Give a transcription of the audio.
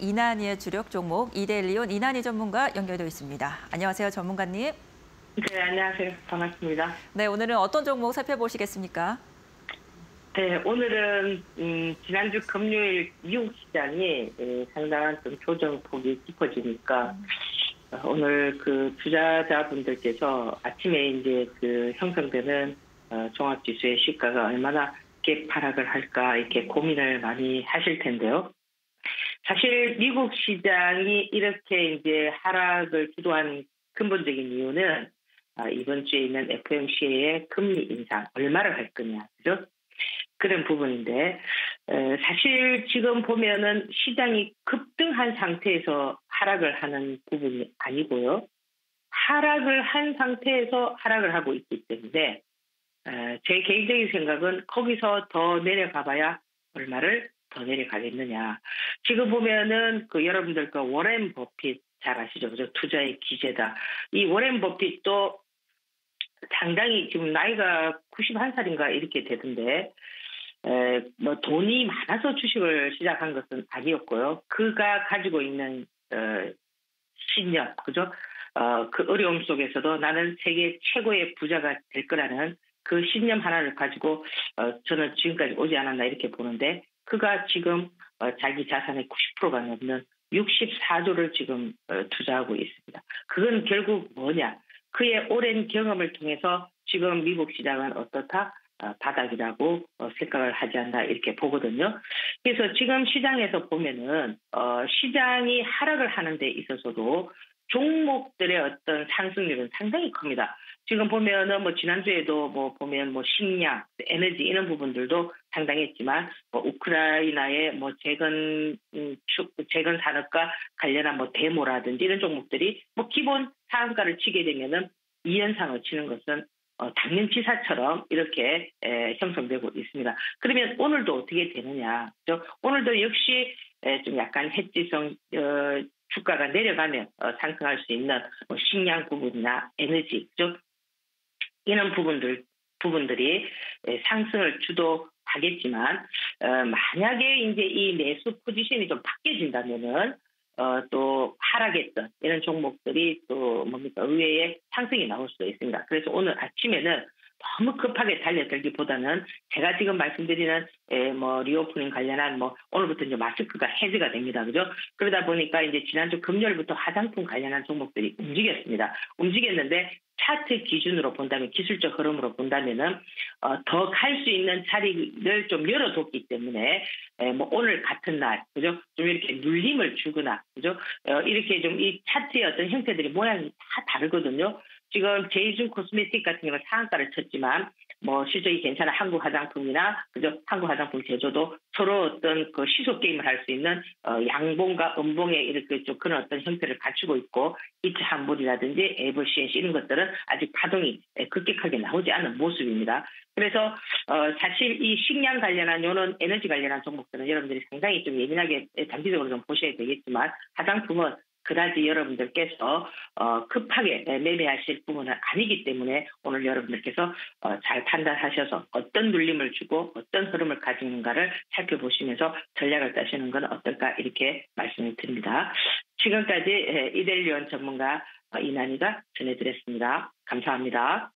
이난희의 주력 종목 이데일리온 이난희 전문가 연결되어 있습니다. 안녕하세요, 전문가님. 네, 안녕하세요. 반갑습니다. 네, 오늘은 어떤 종목 살펴보시겠습니까? 네, 오늘은 지난주 금요일 미국 시장이 상당한 좀 조정폭이 깊어지니까 오늘 그 투자자분들께서 아침에 이제 그 형성되는 종합지수의 시가가 얼마나 깊게 하락을 할까 이렇게 고민을 많이 하실 텐데요. 사실 미국 시장이 이렇게 이제 하락을 주도한 근본적인 이유는 이번 주에 있는 FOMC의 금리 인상 얼마를 할 거냐, 그죠? 그런 부분인데 사실 지금 보면은 시장이 급등한 상태에서 하락을 하는 부분이 아니고요, 하락을 한 상태에서 하락을 하고 있기 때문에 제 개인적인 생각은 거기서 더 내려가봐야 얼마를 더 내려가겠느냐. 지금 보면은 그 여러분들과 워렌 버핏 잘 아시죠? 그죠? 투자의 기재다. 이 워렌 버핏도 상당히 지금 나이가 91살인가 이렇게 되던데, 뭐 돈이 많아서 주식을 시작한 것은 아니었고요. 그가 가지고 있는 신념, 그죠? 그 어려움 속에서도 나는 세계 최고의 부자가 될 거라는 그 신념 하나를 가지고 저는 지금까지 오지 않았나 이렇게 보는데, 그가 지금 자기 자산의 90%가 넘는 64조를 지금 투자하고 있습니다. 그건 결국 뭐냐? 그의 오랜 경험을 통해서 지금 미국 시장은 어떻다? 바닥이라고 생각을 하지 않나 이렇게 보거든요. 그래서 지금 시장에서 보면은 시장이 하락을 하는 데 있어서도 종목들의 어떤 상승률은 상당히 큽니다. 지금 보면은 뭐 지난주에도 보면 식량, 에너지 이런 부분들도 상당했지만 우크라이나의 재건 산업과 관련한 데모라든지 이런 종목들이 기본 상한가를 치게 되면은 2연상을 치는 것은 당연치사처럼 이렇게 형성되고 있습니다. 그러면 오늘도 어떻게 되느냐? 오늘도 역시 좀 약간 해지성 주가가 내려가면 상승할 수 있는 식량 부분이나 에너지, 즉 이런 부분들이 상승을 주도하겠지만 만약에 이제 이 매수 포지션이 좀 바뀌어진다면은 또 하락했던 이런 종목들이 또 의외의 상승이 나올 수도 있습니다. 그래서 오늘 아침에는 너무 급하게 달려들기보다는 제가 지금 말씀드리는 리오프닝 관련한 오늘부터 이제 마스크가 해제가 됩니다, 그죠? 그러다 보니까 이제 지난주 금요일부터 화장품 관련한 종목들이 움직였는데 차트 기준으로 본다면, 기술적 흐름으로 본다면은 더 갈 수 있는 자리를 좀 열어뒀기 때문에 오늘 같은 날, 그죠? 좀 이렇게 눌림을 주거나, 그죠? 이렇게 좀 이 차트의 어떤 형태들이 모양이 다 다르거든요. 지금 J준 코스메틱 같은 경우는 상한가를 쳤지만 실적이 괜찮은 한국화장품이나, 그죠? 한국화장품 제조도 서로 어떤 그 시소 게임을 할 수 있는 양봉과 음봉의 이렇게 좀 그런 어떤 형태를 갖추고 있고, 이차 환불이라든지 에이블씨엔씨 이런 것들은 아직 파동이 급격하게 나오지 않는 모습입니다. 그래서 사실 이 식량 관련한 요런 에너지 관련한 종목들은 여러분들이 상당히 좀 예민하게 단기적으로 좀 보셔야 되겠지만, 화장품은 그다지 여러분들께서 급하게 매매하실 부분은 아니기 때문에 오늘 여러분들께서 잘 판단하셔서 어떤 눌림을 주고 어떤 흐름을 가지는가를 살펴보시면서 전략을 짜시는 건 어떨까 이렇게 말씀을 드립니다. 지금까지 이데일리온 전문가 이난희가 전해드렸습니다. 감사합니다.